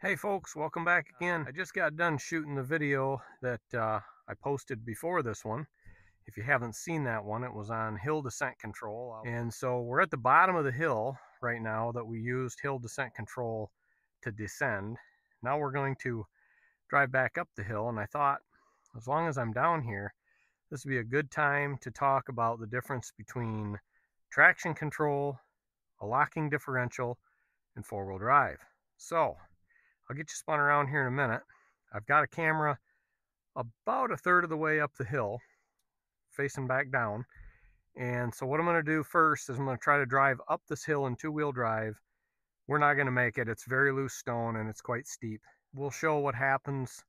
Hey folks, welcome back again. I just got done shooting the video that I posted before this one. If you haven't seen that one, it was on hill descent control. And so we're at the bottom of the hill right now that we used hill descent control to descend. Now we're going to drive back up the hill, and I thought as long as I'm down here, this would be a good time to talk about the difference between traction control, a locking differential, and four-wheel drive. So I'll get you spun around here in a minute. I've got a camera about a third of the way up the hill, facing back down. And so what I'm gonna do first is I'm gonna try to drive up this hill in two-wheel drive. We're not gonna make it. It's very loose stone and it's quite steep. We'll show what happens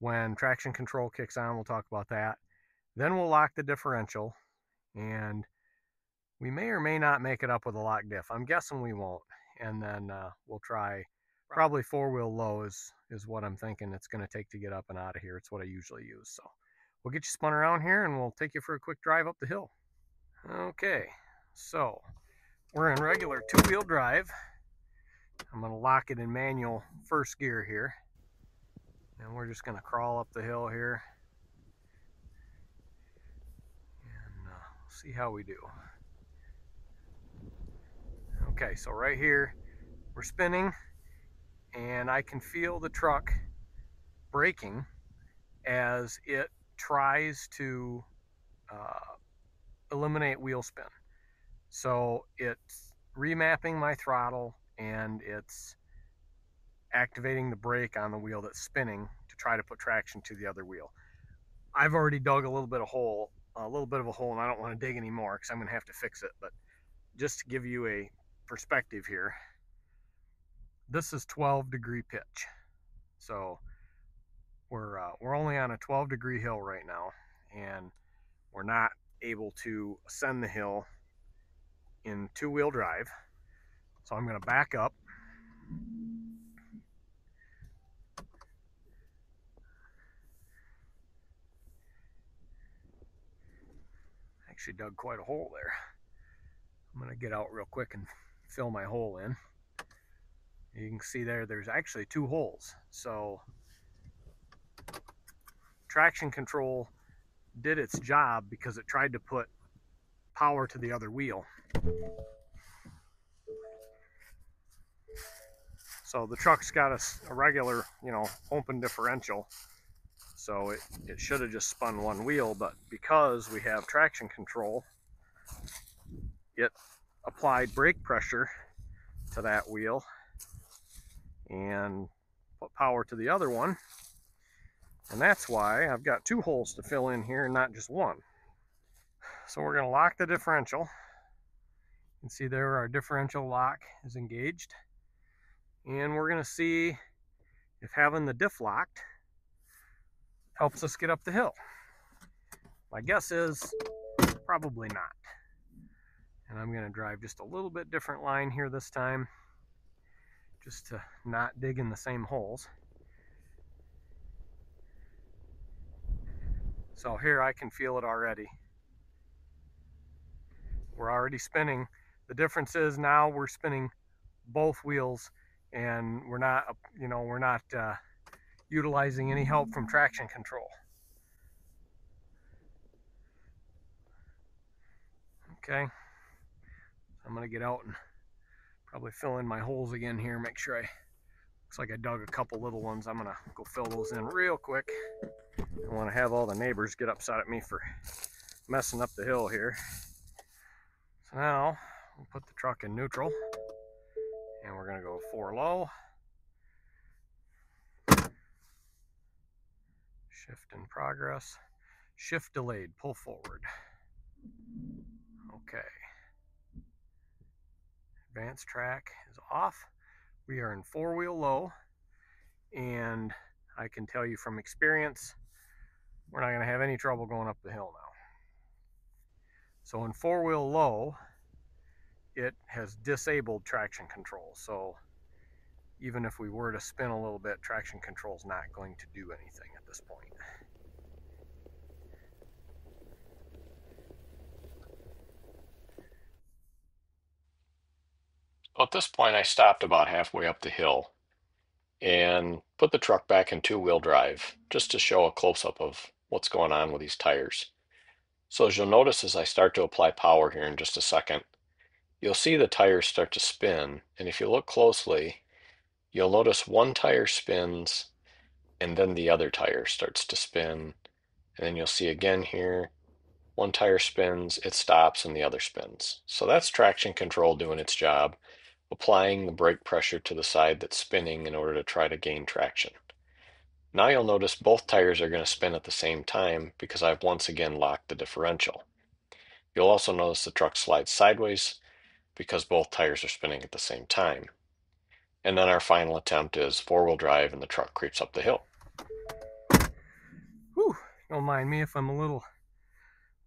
when traction control kicks on. We'll talk about that. Then we'll lock the differential, and we may or may not make it up with a lock diff. I'm guessing we won't. And then we'll try. Probably four-wheel low is what I'm thinking it's going to take to get up and out of here. It's what I usually use. So we'll get you spun around here, and we'll take you for a quick drive up the hill. Okay, so we're in regular two-wheel drive. I'm going to lock it in manual first gear here. And we're just going to crawl up the hill here. And see how we do. Okay, so right here, we're spinning. And I can feel the truck braking as it tries to eliminate wheel spin. So it's remapping my throttle, and it's activating the brake on the wheel that's spinning to try to put traction to the other wheel. I've already dug a little bit of a hole, and I don't want to dig anymore because I'm going to have to fix it. But just to give you a perspective here, this is 12-degree pitch, so we're only on a 12-degree hill right now, and we're not able to ascend the hill in two-wheel drive. So I'm going to back up, actually dug quite a hole there. I'm going to get out real quick and fill my hole in. You can see there's actually two holes. So traction control did its job because it tried to put power to the other wheel. So the truck's got a regular, open differential. So it should have just spun one wheel, but because we have traction control, it applied brake pressure to that wheel and put power to the other one, and that's why I've got two holes to fill in here and not just one. So we're going to lock the differential. You can see there our differential lock is engaged, and we're going to see if having the diff locked helps us get up the hill. My guess is probably not, and I'm going to drive just a little bit different line here this time, just to not dig in the same holes. So here I can feel it already. We're already spinning. The difference is now we're spinning both wheels, and we're not utilizing any help from traction control. Okay, I'm gonna get out and probably fill in my holes again here, make sure looks like I dug a couple little ones. I'm gonna go fill those in real quick. I don't wanna have all the neighbors get upset at me for messing up the hill here. So now we'll put the truck in neutral, and we're gonna go four low. Shift in progress. Shift delayed, pull forward. Okay. Advanced track is off. We are in four-wheel low, and I can tell you from experience, we're not going to have any trouble going up the hill now. So in four-wheel low, it has disabled traction control. So even if we were to spin a little bit, traction control is not going to do anything at this point. Well, at this point, I stopped about halfway up the hill, and put the truck back in two-wheel drive just to show a close-up of what's going on with these tires. So as you'll notice, as I start to apply power here in just a second, you'll see the tires start to spin. And if you look closely, you'll notice one tire spins and then the other tire starts to spin. And then you'll see again here, one tire spins, it stops, and the other spins. So that's traction control doing its job, applying the brake pressure to the side that's spinning in order to try to gain traction. Now you'll notice both tires are going to spin at the same time because I've once again locked the differential. You'll also notice the truck slides sideways because both tires are spinning at the same time. And then our final attempt is four-wheel drive and the truck creeps up the hill. Whew, don't mind me if I'm a little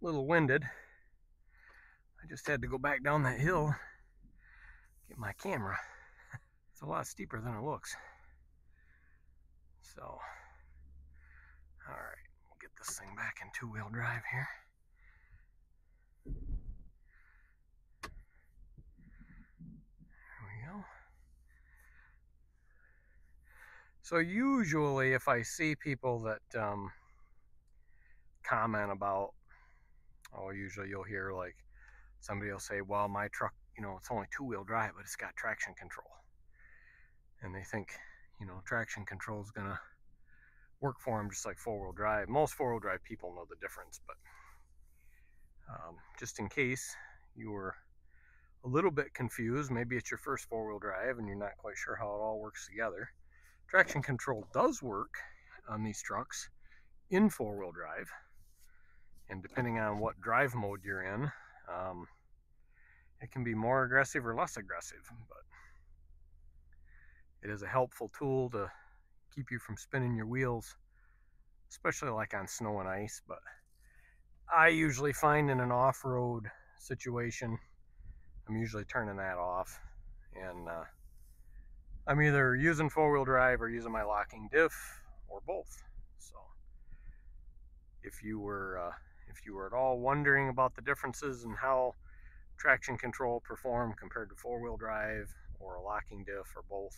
winded. I just had to go back down that hill, get my camera. It's a lot steeper than it looks. So, all right, we'll get this thing back in two-wheel drive here. There we go. So usually if I see people that comment about, oh, usually you'll hear like somebody will say, well, my truck, you know, it's only two-wheel drive, but it's got traction control. And they think, you know, traction control is gonna work for them just like four-wheel drive. Most four-wheel drive people know the difference, but just in case you were a little bit confused, maybe it's your first four-wheel drive and you're not quite sure how it all works together. Traction control does work on these trucks in four-wheel drive, and depending on what drive mode you're in, it can be more aggressive or less aggressive, but it is a helpful tool to keep you from spinning your wheels, especially like on snow and ice. But I usually find in an off-road situation, I'm usually turning that off, and I'm either using four-wheel drive or using my locking diff or both. So if you were at all wondering about the differences and how traction control perform compared to four-wheel drive or a locking diff or both,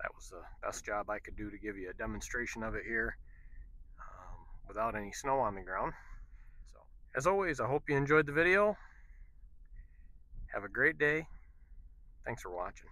that was the best job I could do to give you a demonstration of it here without any snow on the ground. So, as always, I hope you enjoyed the video. Have a great day. Thanks for watching.